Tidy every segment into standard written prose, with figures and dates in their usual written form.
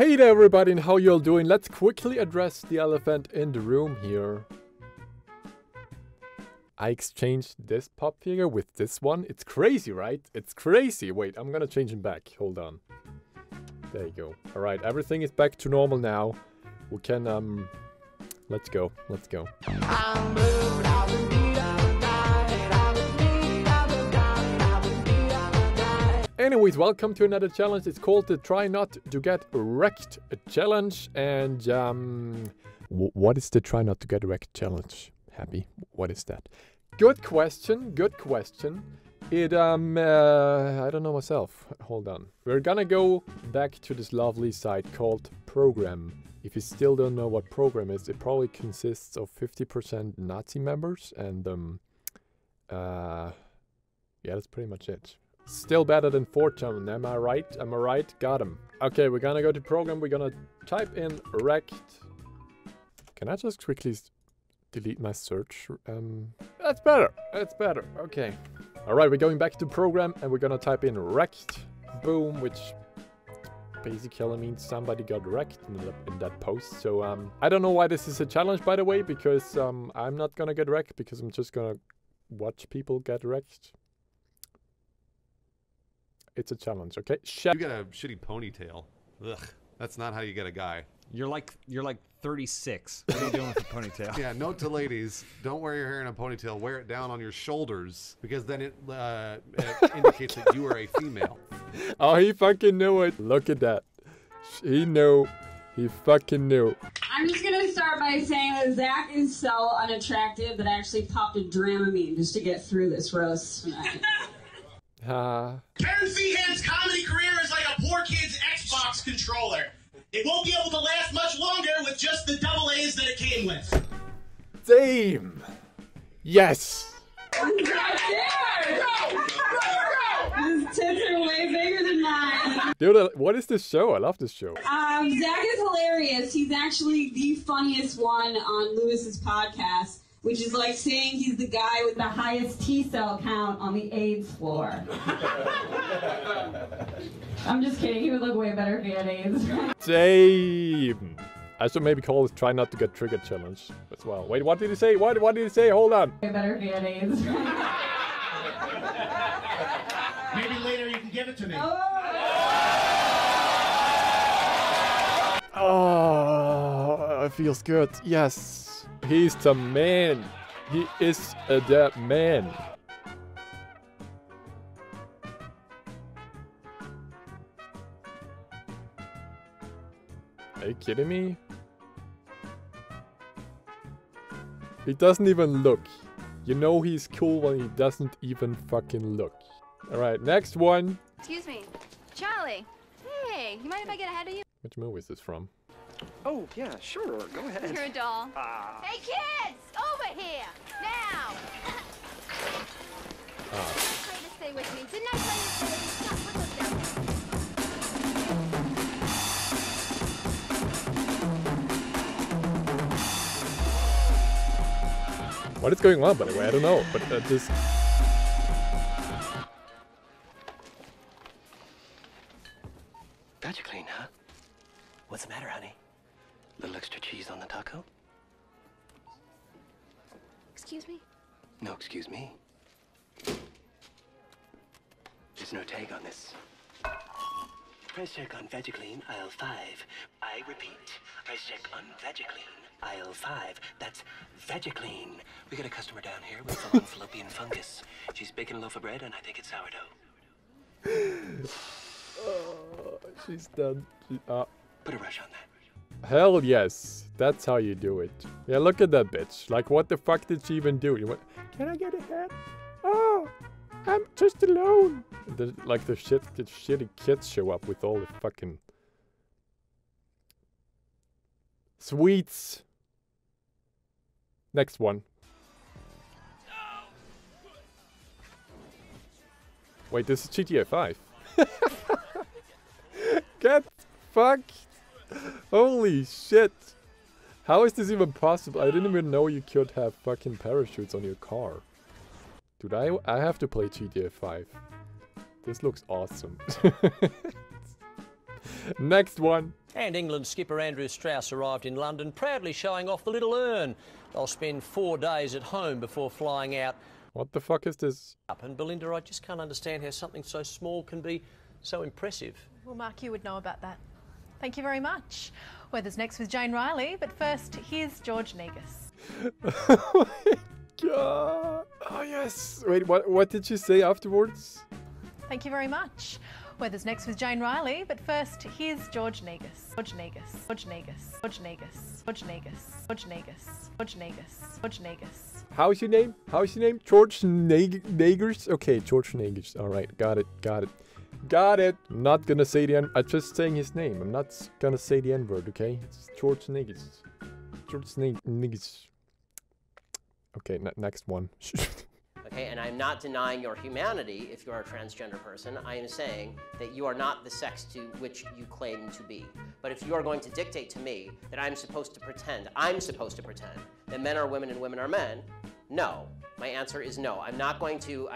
Hey there everybody, and how you all doing? Let's quickly address the elephant in the room here. I exchanged this pop figure with this one. It's crazy, right? It's crazy. Wait, I'm gonna change him back. Hold on. There you go. Alright, everything is back to normal now. We can, let's go. Let's go. Anyways, welcome to another challenge. It's called the Try Not to Get Wrecked Challenge. And, what is the Try Not to Get Wrecked Challenge? Happy, what is that? Good question, good question. It, I don't know myself. Hold on. We're gonna go back to this lovely site called pr0gramm. If you still don't know what pr0gramm is, it probably consists of 50% Nazi members and, yeah, that's pretty much it. Still better than 4chan, am I right? Am I right? Got him. Okay, we're gonna go to pr0gramm, we're gonna type in wrecked. Can I just quickly delete my search? That's better, that's better, okay. Alright, we're going back to pr0gramm and we're gonna type in wrecked. Boom, which basically means somebody got wrecked in that post. So, I don't know why this is a challenge, by the way, because I'm not gonna get wrecked, because I'm just gonna watch people get wrecked. It's a challenge, okay? You got a shitty ponytail. Ugh, that's not how you get a guy. You're like 36. What are you doing with a ponytail? Yeah, note to ladies: don't wear your hair in a ponytail. Wear it down on your shoulders, because then it indicates that you are a female. Oh, he fucking knew it. Look at that. He knew. He fucking knew. I'm just gonna start by saying that Zach is so unattractive that I actually popped a Dramamine just to get through this roast tonight. Ben Seaham's comedy career is like a poor kid's Xbox controller. It won't be able to last much longer with just the double A's that it came with. Damn. Yes. His tits are way bigger than mine. Dude, what is this show? I love this show. Zach is hilarious. He's actually the funniest one on Lewis's podcast. Which is like saying he's the guy with the highest T-cell count on the AIDS floor. I'm just kidding, he would look way better if he had AIDS. Damn. I should maybe call this Try Not to Get Triggered Challenge as well. Wait, what did he say? What did he say? Hold on. Way better if he had AIDS. Maybe later you can give it to me. Oh, oh, it feels good. Yes. He's the man. He is the man. Are you kidding me? He doesn't even look. You know he's cool when he doesn't even fucking look. Alright, next one. Excuse me. Charlie. Hey, you mind if I get ahead of you? Which movie is this from? Oh, yeah, sure. Go ahead. You're a doll. Hey, kids! Over here! Now! Try to stay with me. Didn't I tell you to stop with them? What is going on, by the way? I don't know, but just... Vegiclean, huh? What's the matter, honey? Little extra cheese on the taco? Excuse me? No, excuse me. There's no tag on this. Price check on Vegiclean, aisle 5. I repeat, price check on Vegiclean, aisle 5. That's Vegiclean. We got a customer down here with some fallopian fungus. She's baking a loaf of bread, and I think it's sourdough. Oh, she's done. Put a rush on that. Hell yes, that's how you do it. Yeah, look at that bitch. Like, what the fuck did she even do? You went, can I get a hat? Oh, I'm just alone. Like the shitty kids show up with all the fucking sweets. Next one. Wait, this is GTA 5. Get fucked. Holy shit! How is this even possible? I didn't even know you could have fucking parachutes on your car. Dude, I have to play GTA 5. This looks awesome. Next one. And England skipper Andrew Strauss arrived in London, proudly showing off the little urn. They'll spend 4 days at home before flying out. What the fuck is this? And Belinda, I just can't understand how something so small can be so impressive. Well, Mark, you would know about that. Thank you very much. Weather's next with Jane Riley, but first, here's George Negus. Oh my God. Oh yes. Wait, what did you say afterwards? Thank you very much. Weather's next with Jane Riley, but first, here's George Negus. George Negus. George Negus. George Negus. George Negus. George Negus. George Negus. George Negus. How's your name? How's your name? George Negus? Okay, George Negus. All right, got it. Got it. Got it. Not gonna say the N. I'm just saying his name. I'm not gonna say the N word. Okay, it's George Negus. George Negus. Okay, next one. Okay, and I'm not denying your humanity if you're a transgender person. I am saying that you are not the sex to which you claim to be. But if you are going to dictate to me that I'm supposed to pretend that men are women and women are men, no. My answer is no. I'm not going to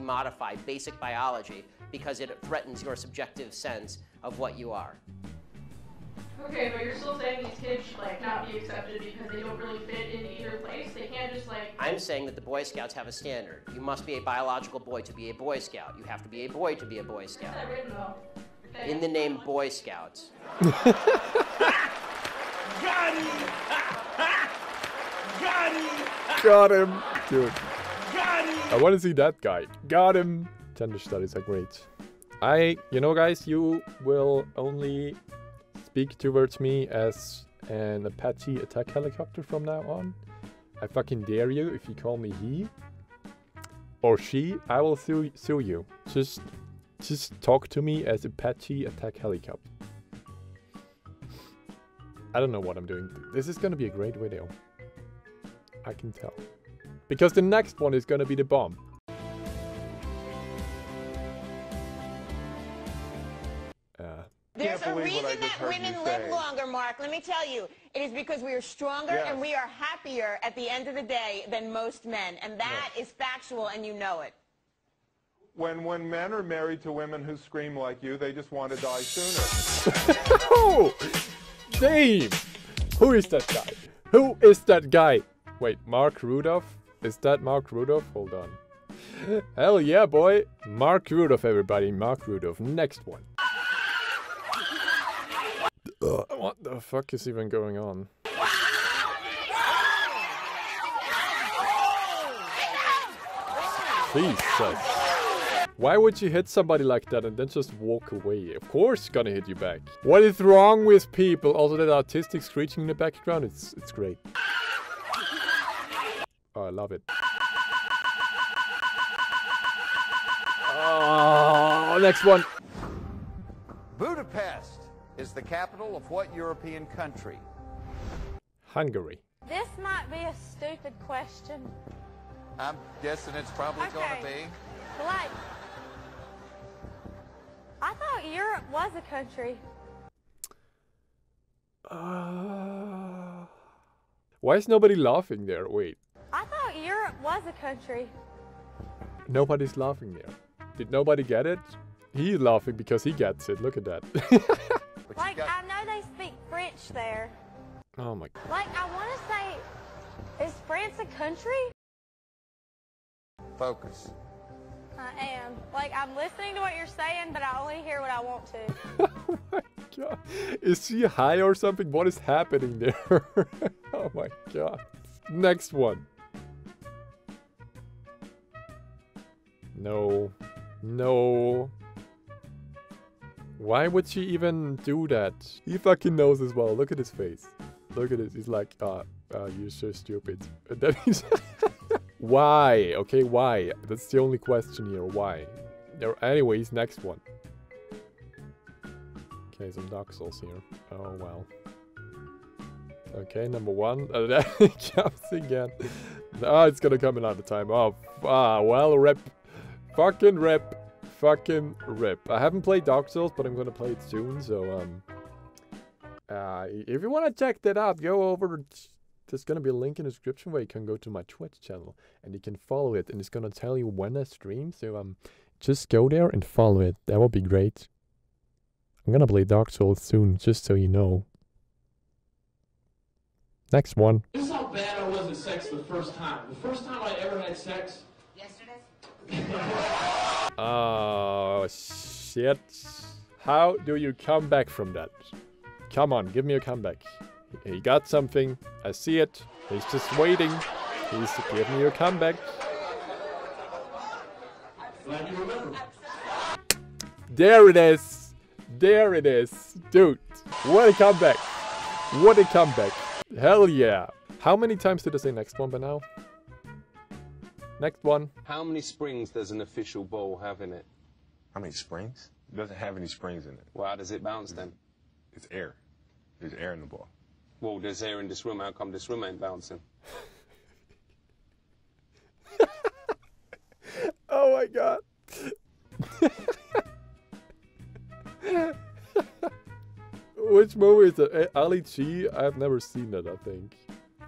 modify basic biology because it threatens your subjective sense of what you are. Okay, but you're still saying these kids should not be accepted because they don't really fit in either place. They can't just I'm saying that the Boy Scouts have a standard. You must be a biological boy to be a Boy Scout. You have to be a boy to be a Boy Scout. Where's that written, though? In the name Boy Scouts. Got him, dude. I want to see that guy. Got him. Gender studies are great. You know, guys, you will only speak towards me as an Apache attack helicopter from now on. I fucking dare you. If you call me he or she, I will sue you. Just talk to me as Apache attack helicopter. I don't know what I'm doing. This is gonna be a great video. I can tell. Because the next one is gonna be the bomb. There's a reason that women live longer, Mark. Let me tell you, it is because we are stronger and we are happier at the end of the day than most men. And that is factual, and you know it. When men are married to women who scream like you, they just want to die sooner. Oh, damn! Who is that guy? Who is that guy? Wait, Mark Rudolph? Is that Mark Rudolph? Hold on. Hell yeah, boy! Mark Rudolph, everybody. Mark Rudolph. Next one. What the fuck is even going on? Jesus. Why would you hit somebody like that and then just walk away? Of course gonna hit you back. What is wrong with people? Also that autistic screeching in the background, it's great. Oh, I love it. Oh, next one. Budapest is the capital of what European country? Hungary. This might be a stupid question. I'm guessing it's probably going to be. I thought Europe was a country. Why is nobody laughing there? Wait. I thought Europe was a country. Nobody's laughing there. Did nobody get it? He's laughing because he gets it. Look at that. I know they speak French there. Oh my God. I want to say, is France a country? Focus. I am. I'm listening to what you're saying, but I only hear what I want to. Oh my God. Is she high or something? What is happening there? Oh my God. Next one. No. No. Why would she even do that? He fucking knows as well. Look at his face. Look at this. He's like, you're so stupid. And then he's why? Okay, why? That's the only question here. Why? Anyways, next one. Okay, some Dark Souls here. Oh, well. Okay, number one. And then he comes again. Oh, it's gonna come another time. Oh, well, rip. Fucking rip. Fucking rip. I haven't played Dark Souls, but I'm gonna play it soon, so, if you wanna check that out, go over, there's gonna be a link in the description where you can go to my Twitch channel, and you can follow it, and it's gonna tell you when I stream, so, just go there and follow it, that would be great. I'm gonna play Dark Souls soon, just so you know. Next one. This is how bad I was at sex the first time. The first time I ever had sex. Yesterday? Oh, shit. How do you come back from that? Come on, give me a comeback. He got something. I see it. He's just waiting. He's giving me a comeback. Glad you remember. There it is. There it is. Dude, what a comeback. What a comeback. Hell yeah. How many times did I say next one by now? Next one. How many springs does an official bowl have in it? How many springs? It doesn't have any springs in it. Well, how does it bounce then? It's air. There's air in the ball. Well, there's air in this room. How come this room ain't bouncing? Oh my god. Which movie is it? Ali G? I've never seen that, I think.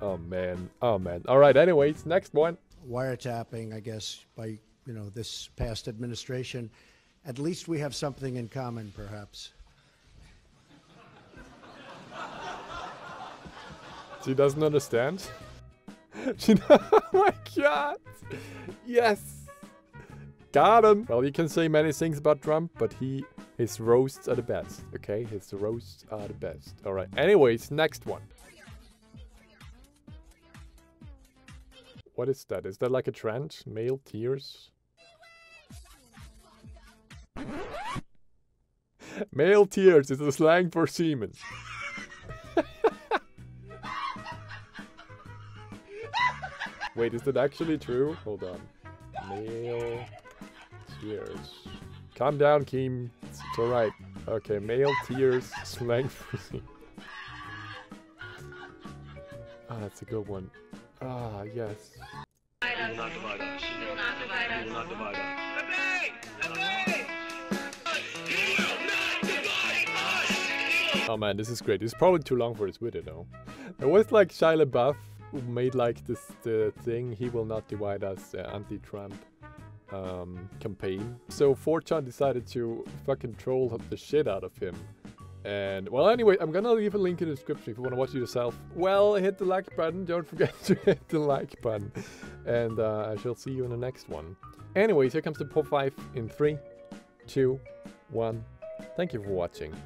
Oh man. Oh man. Alright, anyways, next one. Wiretapping, I guess, by, you know, this past administration. At least we have something in common, perhaps. She doesn't understand. Oh my god! Yes! Got him! Well, you can say many things about Trump, but his roasts are the best, okay? His roasts are the best. Alright, anyways, next one. What is that? Is that like a trend? Male tears? Male tears is a slang for semen. Wait, is that actually true? Hold on. Male tears. Calm down, Keem. It's alright. Okay, male tears slang for semen. Ah, oh, that's a good one. Ah, yes. You will not divide us. You will not divide us. Oh man, this is great. It's probably too long for this video though. It was like Shia LaBeouf who made like this thing, he will not divide us, anti-Trump campaign. So 4chan decided to fucking troll the shit out of him. And well, anyway, I'm gonna leave a link in the description if you wanna watch it yourself. Well, hit the like button. Don't forget to hit the like button. And I shall see you in the next one. Anyways, here comes the top 5 in 3, 2, 1. Thank you for watching.